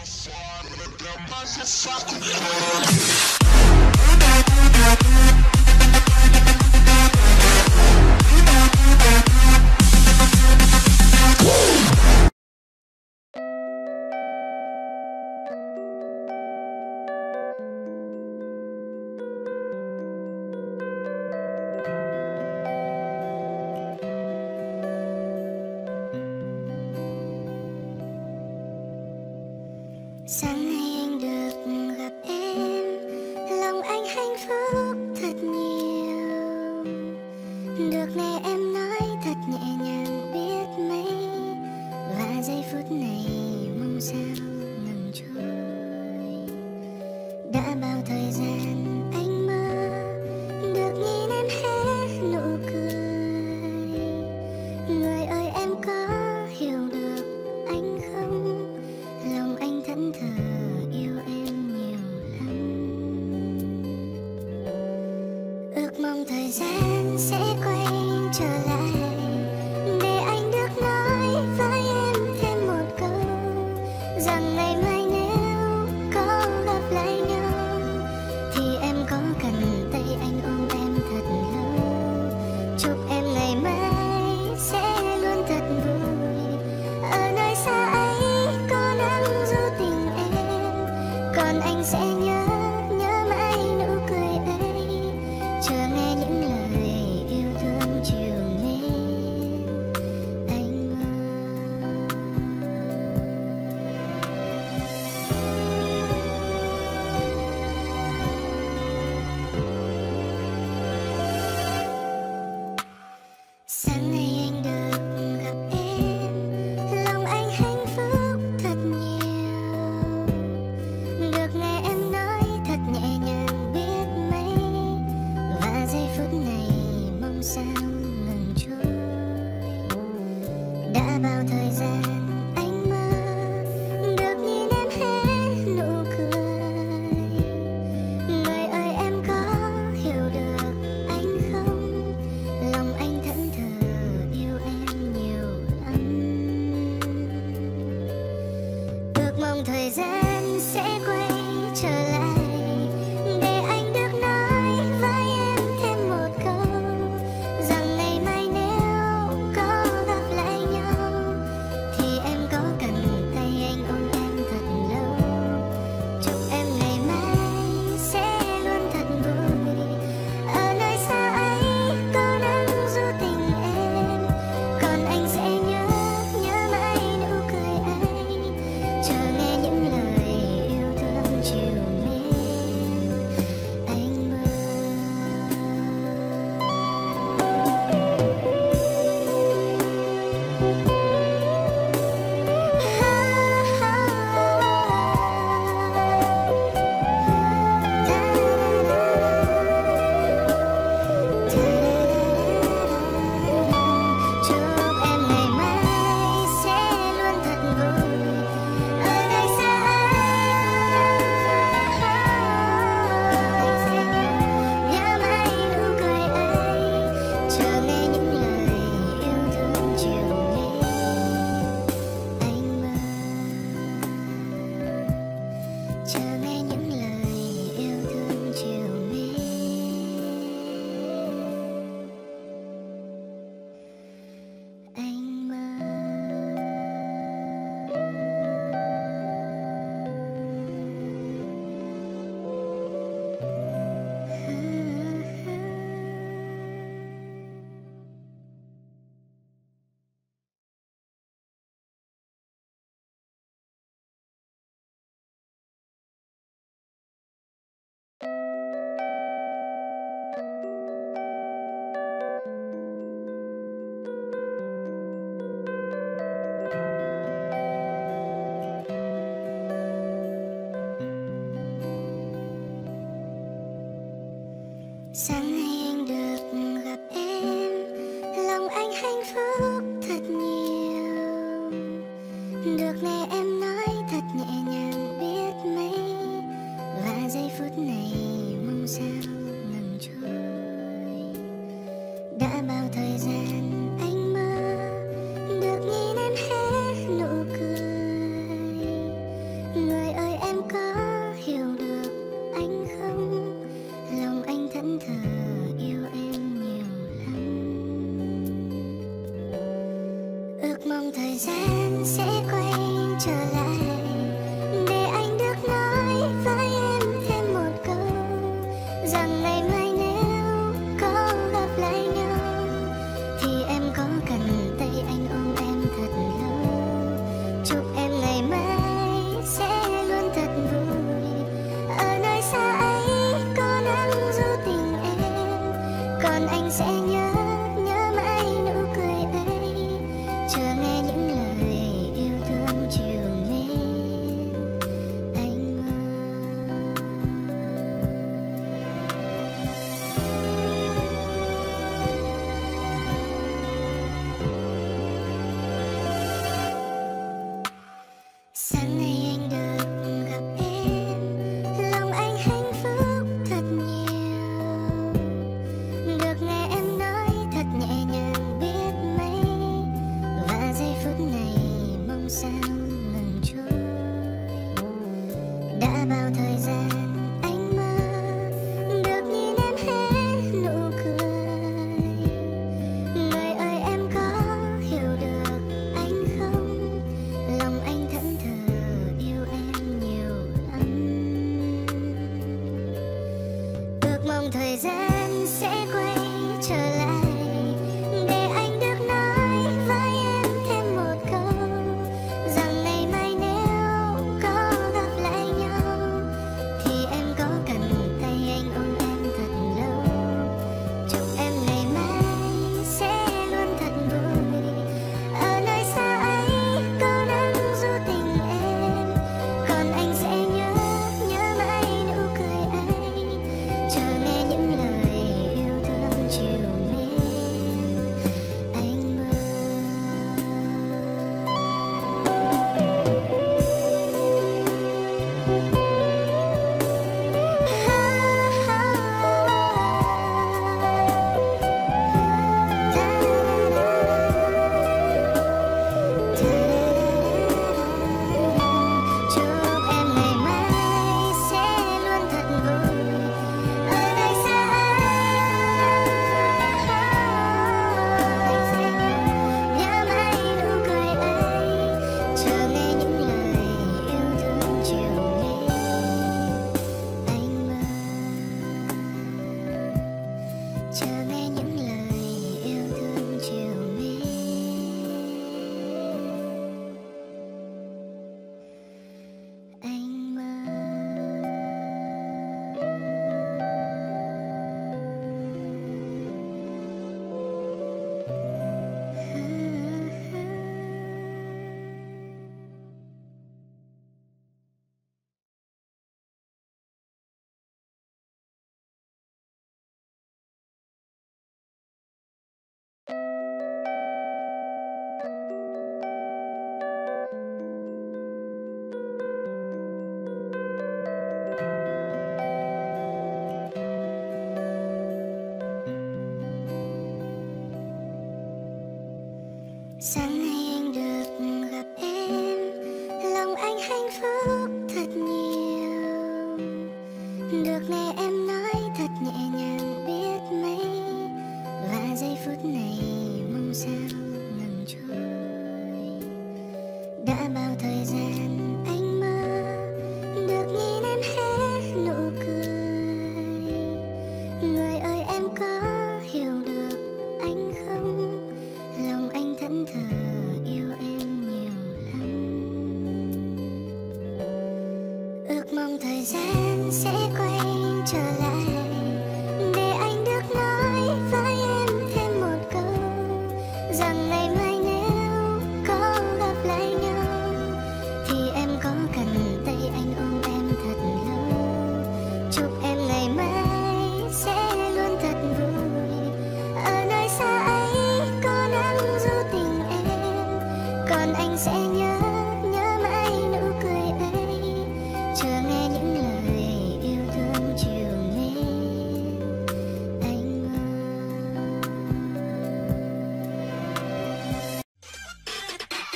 Sáng nay anh được gặp em, lòng anh hạnh phúc thật nhiều. Được nghe em nói thật nhẹ nhàng biết mấy, và giây phút này mong sao ngừng trôi. Đã bao thời gian anh mơ được nhìn em hé nụ cười. Người ơi em có hiểu được anh không? Thẫn thờ yêu em nhiều lắm, ước mong thời gian sẽ quay trở lại để anh được nói với em thêm một câu, rằng ngày mai nếu có gặp lại nhau thì em có cần tay anh ôm em thật lâu. Chúc em ngày mai sẽ luôn thật vui, ở nơi xa ấy có nắng dù còn anh sẽ nhớ mãi nụ cười ấy, chờ nghe những lời yêu thương chiều mến anh ơi. Sáng nay anh được gặp em, lòng anh hạnh phúc thật nhiều. Được nghe em nói thật nhẹ nhàng biết mấy, và giây phút này mong sao ngừng trôi. Đã bao thời gian anh mơ được nhìn em hé nụ cười. Người ơi em có hiểu được anh không? Lòng anh thẫn thờ yêu em nhiều lắm, ước mong thời gian sẽ quay trở lại để anh được nói với em thêm một câu, rằng ngày mai nếu có gặp lại nhau thì em có cần tay anh ôm em thật lâu. Chúc em ngày mai sẽ luôn thật vui, ở nơi xa ấy có nắng du tình em, còn anh sẽ nhớ mãi nụ cười ấy, chờ nghe những lời chiều mến anh mơ. Chúc em ngày mai sẽ luôn thật vui, ở nơi xa nhớ mãi nụ cười ấy, chờ nghe những lời yêu thương chiều mến anh mơ, chờ nghe những lời yêu thương chiều mến anh mơ. Sáng nay anh được gặp em, lòng anh hạnh phúc thật nhiều. Được nghe em nói thật nhẹ nhàng biết mấy, và giây phút này mong sao ngừng trôi. Đã bao thời gian anh mơ được nhìn em hé nụ cười. Người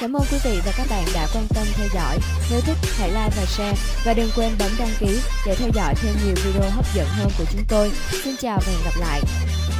Cảm ơn quý vị và các bạn đã quan tâm theo dõi. Nếu thích hãy like và share và đừng quên bấm đăng ký để theo dõi thêm nhiều video hấp dẫn hơn của chúng tôi. Xin chào và hẹn gặp lại.